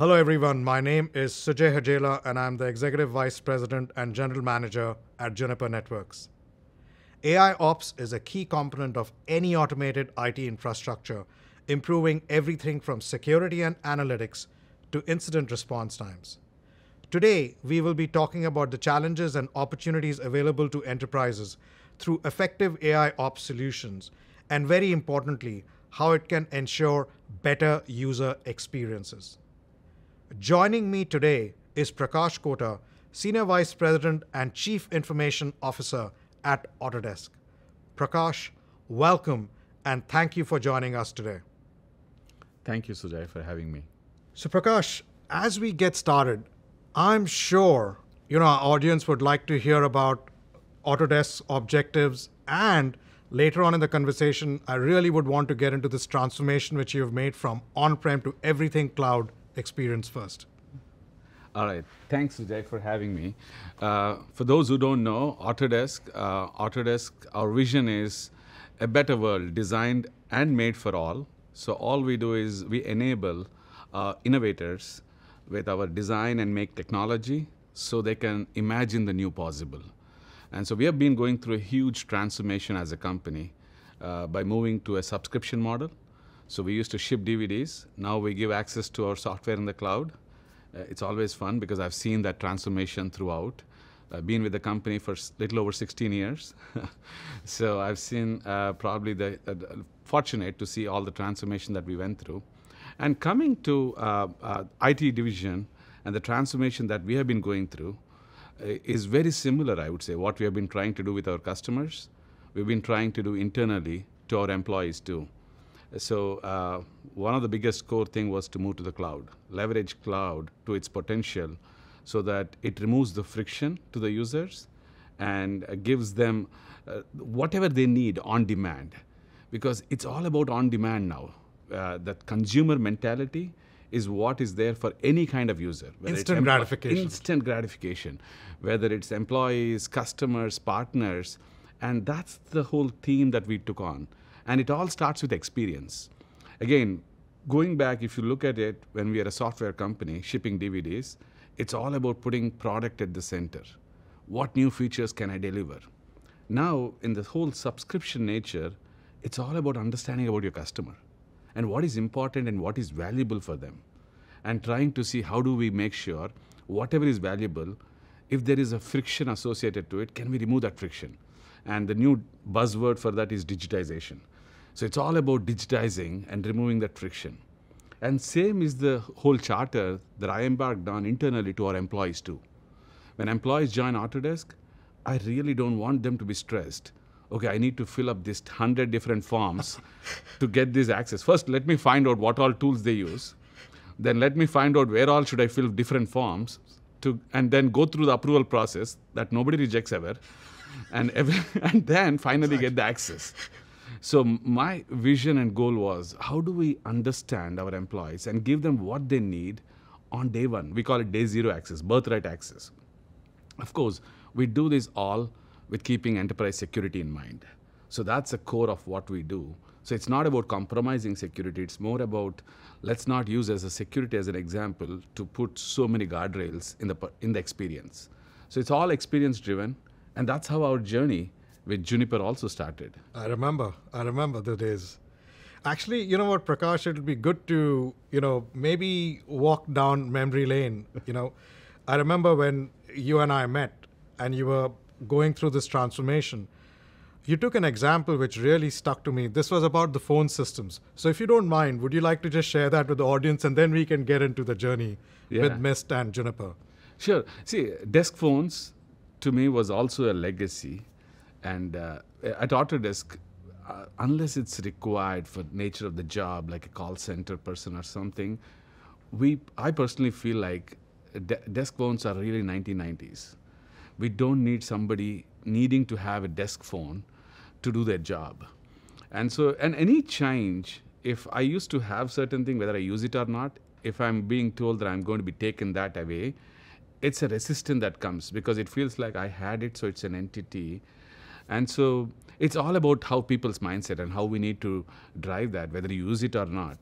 Hello everyone, my name is Sujai Hajela and I'm the Executive Vice President and General Manager at Juniper Networks. AIOps is a key component of any automated IT infrastructure, improving everything from security and analytics to incident response times. Today, we will be talking about the challenges and opportunities available to enterprises through effective AIOps solutions, and very importantly, how it can ensure better user experiences. Joining me today is Prakash Kota, Senior Vice President and Chief Information Officer at Autodesk. Prakash, welcome and thank you for joining us today. Thank you, Sujai, for having me. So Prakash, as we get started, I'm sure our audience would like to hear about Autodesk's objectives, and later on in the conversation, I really would want to get into this transformation which you've made from on-prem to everything cloud experience first. All right. Thanks, Sujai, for having me. For those who don't know, Autodesk, our vision is a better world designed and made for all. So all we do is we enable innovators with our design and make technology so they can imagine the new possible. And so we have been going through a huge transformation as a company by moving to a subscription model. So we used to ship DVDs. Now we give access to our software in the cloud. It's always fun because I've seen that transformation throughout. I've been with the company for a little over 16 years. So I've seen probably fortunate to see all the transformation that we went through. And coming to IT division and the transformation that we have been going through is very similar, I would say, what we have been trying to do with our customers. We've been trying to do internally to our employees too. So one of the biggest core thing was to move to the cloud, leverage cloud to its potential so that it removes the friction to the users and gives them whatever they need on demand, because it's all about on demand now. That consumer mentality is what is there for any kind of user. Instant gratification. Instant gratification, whether it's employees, customers, partners, and that's the whole theme that we took on. And it all starts with experience. Again, going back, if you look at it, when we are a software company shipping DVDs, it's all about putting product at the center. What new features can I deliver? Now, in the whole subscription nature, it's all about understanding about your customer and what is important and what is valuable for them, and trying to see how do we make sure whatever is valuable, if there is a friction associated to it, can we remove that friction? And the new buzzword for that is digitization. So it's all about digitizing and removing that friction. And same is the whole charter that I embarked on internally to our employees too. When employees join Autodesk, I really don't want them to be stressed. Okay, I need to fill up this 100 different forms to get this access. First, let me find out what all tools they use. Then let me find out where all should I fill different forms to, and then go through the approval process that nobody rejects ever. And then finally get the access. So my vision and goal was, how do we understand our employees and give them what they need on day one? We call it day zero access, birthright access. Of course, we do this all with keeping enterprise security in mind. So that's the core of what we do. So it's not about compromising security. It's more about, let's not use as a security as an example to put so many guardrails in the experience. So it's all experience driven. And that's how our journey with Juniper also started. I remember the days. Actually, you know what, Prakash, it'll be good to, maybe walk down memory lane. I remember when you and I met and you were going through this transformation, you took an example which really stuck to me. This was about the phone systems. So if you don't mind, would you like to just share that with the audience, and then we can get into the journey with Mist and Juniper? Sure. See, desk phones, to me, was also a legacy. And at Autodesk, unless it's required for nature of the job, like a call center person or something, I personally feel like desk phones are really 1990s. We don't need somebody needing to have a desk phone to do their job. And so, and any change, if I used to have certain thing, whether I use it or not, if I'm being told that I'm going to be taken that away, it's a resistance that comes because it feels like I had it, so it's an entity. And so it's all about how people's mindset and how we need to drive that, whether you use it or not.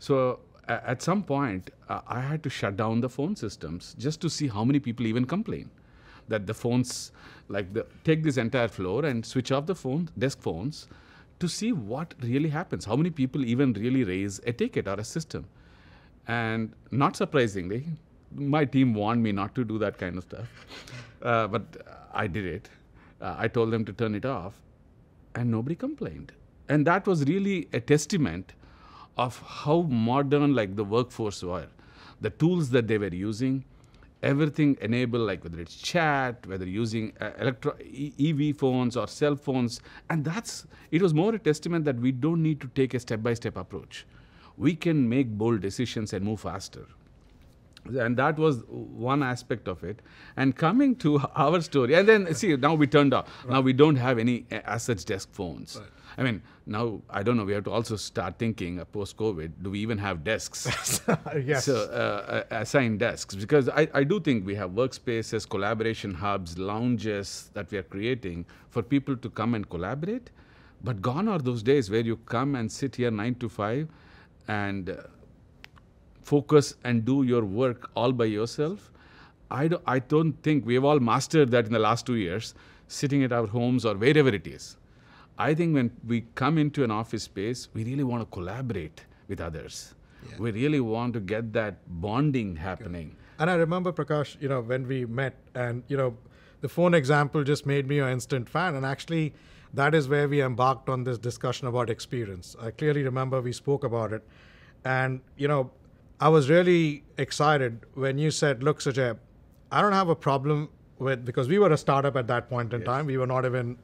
So at some point, I had to shut down the phone systems just to see how many people even complain. That the phones, take this entire floor and switch off the phone, desk phones, to see what really happens. How many people even really raise a ticket or a system? And not surprisingly, my team warned me not to do that kind of stuff. But I did it. I told them to turn it off, and nobody complained. And that was really a testament of how modern the workforce were. The tools that they were using, everything enabled, whether it's chat, whether using EV phones or cell phones. And it was more a testament that we don't need to take a step-by-step approach. We can make bold decisions and move faster. And that was one aspect of it. And coming to our story, and then see, now we turned off. Right. Now we don't have any as such desk phones. Right. I mean, now, I don't know, we have to also start thinking post-COVID, do we even have desks? Yes. So, assigned desks, because I do think we have workspaces, collaboration hubs, lounges that we are creating for people to come and collaborate. But gone are those days where you come and sit here 9 to 5 and focus and do your work all by yourself. I don't think we have all mastered that in the last 2 years, sitting at our homes or wherever it is. I think when we come into an office space, we really want to collaborate with others. Yeah. We really want to get that bonding happening. Okay. And I remember, Prakash, when we met, and the phone example just made me an instant fan. And actually, that is where we embarked on this discussion about experience. I clearly remember we spoke about it. And I was really excited when you said, look, Sujai, I don't have a problem with, because we were a startup at that point in yes. time. We were not even,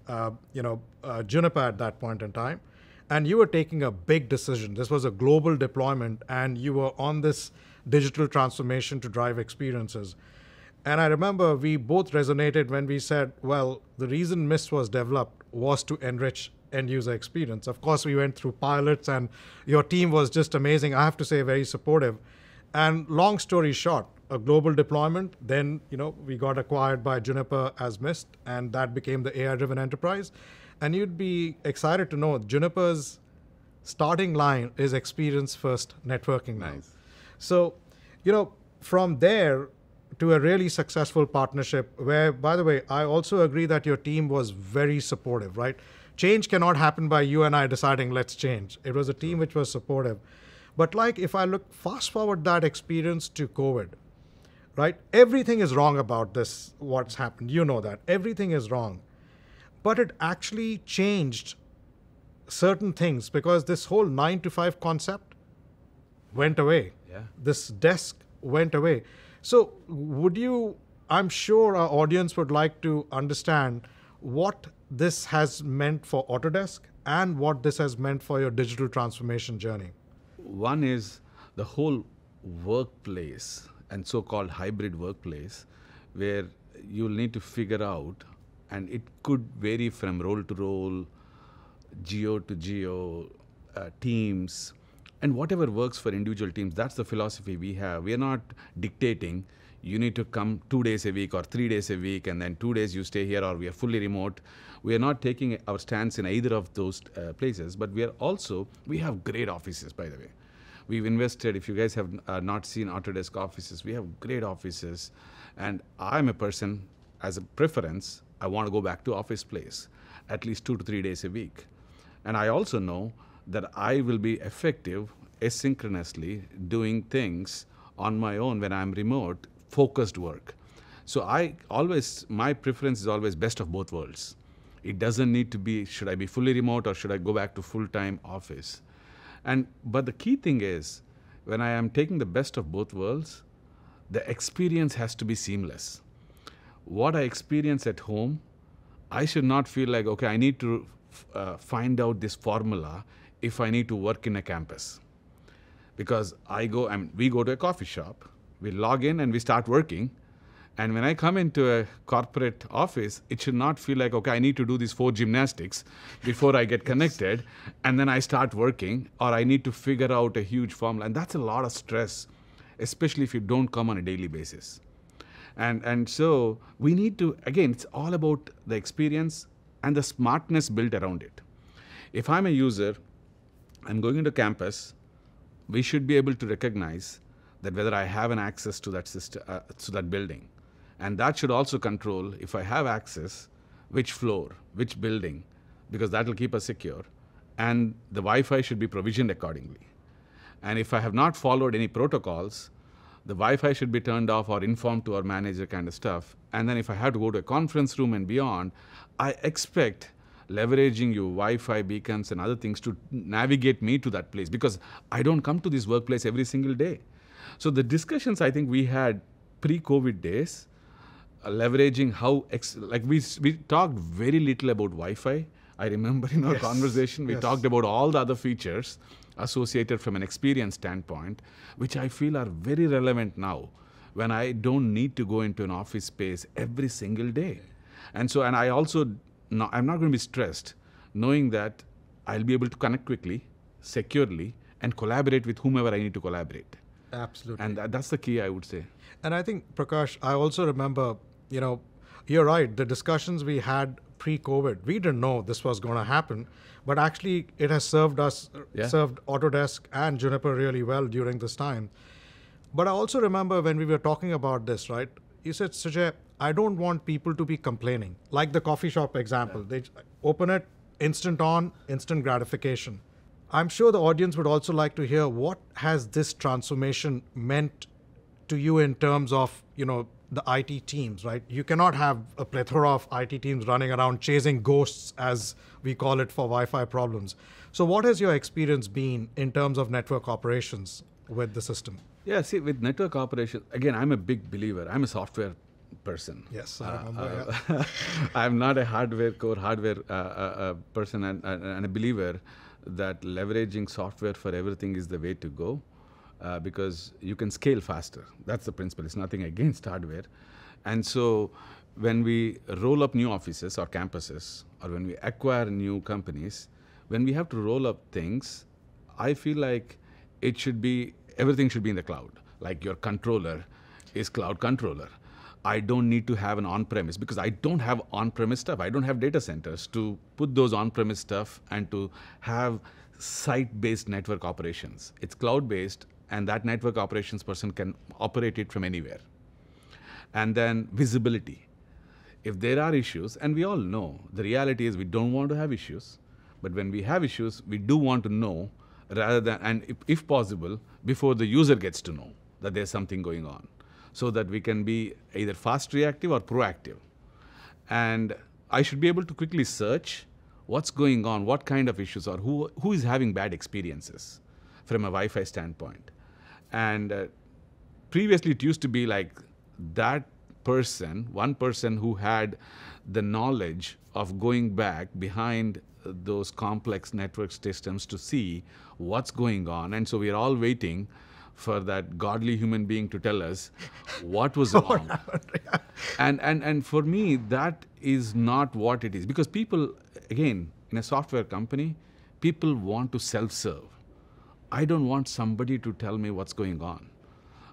Juniper at that point in time. And you were taking a big decision. This was a global deployment, and you were on this digital transformation to drive experiences. And I remember we both resonated when we said, well, the reason Mist was developed was to enrich end-user experience. Of course, we went through pilots, and your team was just amazing. I have to say, very supportive. And long story short, a global deployment. Then we got acquired by Juniper as Mist, and that became the AI-driven enterprise. And you'd be excited to know Juniper's starting line is experience-first networking now. Nice. So, from there to a really successful partnership where, by the way, I also agree that your team was very supportive, right? Change cannot happen by you and I deciding let's change. It was a team which was supportive. But if I look fast forward that experience to COVID, right? Everything is wrong about this, what's happened. You know that. Everything is wrong. But it actually changed certain things because this whole 9 to 5 concept went away. Yeah. This desk went away. So I'm sure our audience would like to understand what this has meant for Autodesk and what this has meant for your digital transformation journey. One is the whole workplace and so-called hybrid workplace where you'll need to figure out, and it could vary from role to role, geo to geo, teams, and whatever works for individual teams. That's the philosophy we have. We are not dictating, you need to come 2 days a week or 3 days a week, and then 2 days you stay here, or we are fully remote. We are not taking our stance in either of those places, but we have great offices, by the way. We've invested, if you guys have not seen Autodesk offices, we have great offices. And I'm a person, as a preference, I want to go back to office place at least 2 to 3 days a week. And I also know that I will be effective asynchronously doing things on my own when I'm remote, focused work. So my preference is always best of both worlds. It doesn't need to be, should I be fully remote or should I go back to full-time office? But the key thing is, when I am taking the best of both worlds, the experience has to be seamless. What I experience at home, I should not feel like, okay, I need to find out this formula if I need to work in a campus. Because we go to a coffee shop, we log in and we start working. And when I come into a corporate office, it should not feel like, okay, I need to do these 4 gymnastics before I get connected, and then I start working, or I need to figure out a huge formula. And that's a lot of stress, especially if you don't come on a daily basis. And so we need to, again, it's all about the experience and the smartness built around it. If I'm a user, I'm going into campus, we should be able to recognize that whether I have an access to that system, to that building. And that should also control if I have access, which floor, which building, because that will keep us secure. And the Wi-Fi should be provisioned accordingly. And if I have not followed any protocols, the Wi-Fi should be turned off or informed to our manager kind of stuff. And then if I have to go to a conference room and beyond, I expect leveraging your Wi-Fi beacons and other things to navigate me to that place, because I don't come to this workplace every single day. So the discussions I think we had pre-COVID days, leveraging how, we talked very little about Wi-Fi. I remember in our conversation, we talked about all the other features associated from an experience standpoint, which I feel are very relevant now when I don't need to go into an office space every single day. And so, and I also, I'm not going to be stressed knowing that I'll be able to connect quickly, securely, and collaborate with whomever I need to collaborate. Absolutely. And that's the key, I would say. And I think, Prakash, I also remember, you know, you're right, the discussions we had pre-COVID, we didn't know this was going to happen, but actually it has served us, served Autodesk and Juniper really well during this time. But I also remember when we were talking about this, right, you said, Sujai, I don't want people to be complaining. Like the coffee shop example, they open it, instant on, instant gratification. I'm sure the audience would also like to hear what has this transformation meant to you in terms of, you know, the IT teams, right? You cannot have a plethora of IT teams running around chasing ghosts, as we call it, for Wi-Fi problems. So what has your experience been in terms of network operations with the system? Yeah, see, with network operations, again, I'm a big believer. I'm a software person. Yes, I remember, I'm not a core hardware person and a believer that leveraging software for everything is the way to go, because you can scale faster. That's the principle. It's nothing against hardware. And so when we roll up new offices or campuses, or when we acquire new companies, when we have to roll up things, I feel like it should be, everything should be in the cloud. Like your controller is cloud controller. I don't need to have an on-premise, because I don't have on-premise stuff. I don't have data centers to put those on-premise stuff and to have site-based network operations. It's cloud-based, and that network operations person can operate it from anywhere. And then visibility. If there are issues, and we all know, the reality is we don't want to have issues, but when we have issues, we do want to know, rather than, and if possible, before the user gets to know that there's something going on, so that we can be either fast reactive or proactive. And I should be able to quickly search what's going on, what kind of issues are, who is having bad experiences from a Wi-Fi standpoint. And previously it used to be like that person, one person who had the knowledge of going back behind those complex network systems to see what's going on. And so we are all waiting for that godly human being to tell us what was wrong. And for me, that is not what it is. Because people, again, in a software company, people want to self-serve. I don't want somebody to tell me what's going on.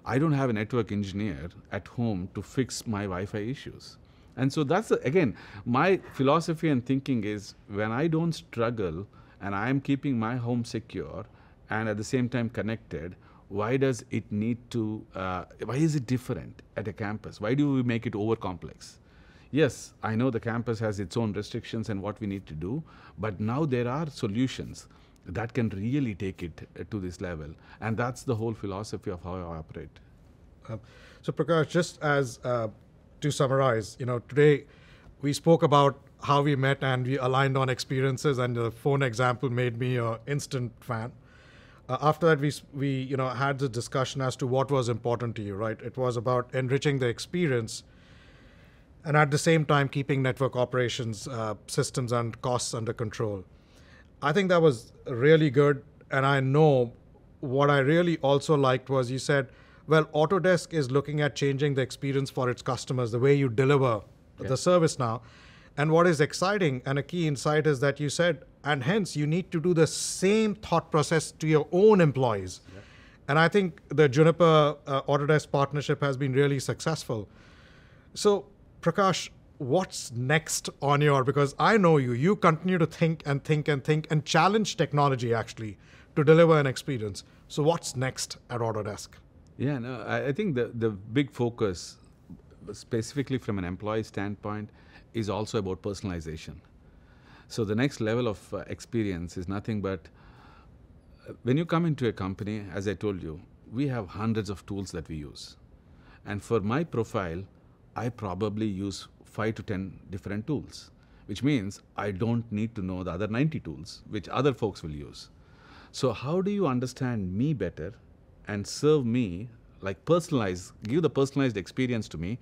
I don't have a network engineer at home to fix my Wi-Fi issues. And so that's, again, my philosophy and thinking is when I don't struggle and I'm keeping my home secure and at the same time connected, why does it need to, why is it different at a campus? Why do we make it over complex? Yes, I know the campus has its own restrictions and what we need to do, but now there are solutions that can really take it to this level. And that's the whole philosophy of how I operate. So Prakash, just as to summarize, you know, today we spoke about how we met and we aligned on experiences, and the phone example made me an instant fan. After that, we you know, had the discussion as to what was important to you, right? It was about enriching the experience and at the same time keeping network operations, systems and costs under control. I think that was really good. And I know what I really also liked was you said, well, Autodesk is looking at changing the experience for its customers, the way you deliver the service now. And what is exciting and a key insight is that you said, and hence you need to do the same thought process to your own employees. Yeah. And I think the Juniper Autodesk partnership has been really successful. So Prakash, what's next on your, because I know you, you continue to think and challenge technology actually to deliver an experience. So what's next at Autodesk? Yeah, no, I think the big focus, specifically from an employee standpoint, is also about personalization. So the next level of experience is nothing but, when you come into a company, as I told you, we have hundreds of tools that we use. And for my profile, I probably use 5 to 10 different tools, which means I don't need to know the other 90 tools, which other folks will use. So how do you understand me better and serve me, like personalize, give the personalized experience to me?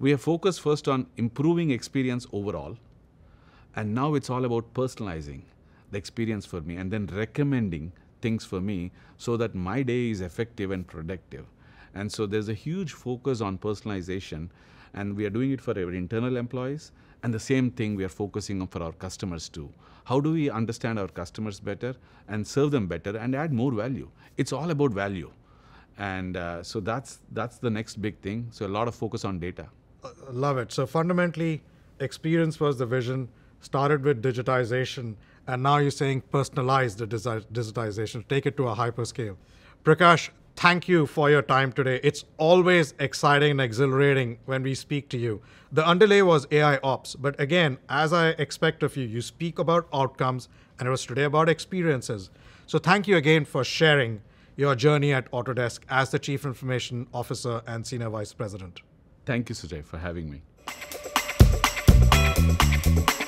We are focused first on improving experience overall, and now it's all about personalizing the experience for me and then recommending things for me so that my day is effective and productive. And so there's a huge focus on personalization, and we are doing it for our internal employees, and the same thing we are focusing on for our customers too. How do we understand our customers better and serve them better and add more value? It's all about value. And so that's the next big thing. So a lot of focus on data. Love it. So fundamentally, experience was the vision, started with digitization, and now you're saying personalize the digitization, take it to a hyperscale. Prakash, thank you for your time today. It's always exciting and exhilarating when we speak to you. The underlay was AIOps, but again, as I expect of you, you speak about outcomes, and it was today about experiences. So thank you again for sharing your journey at Autodesk as the Chief Information Officer and Senior Vice President. Thank you, Sujai, for having me.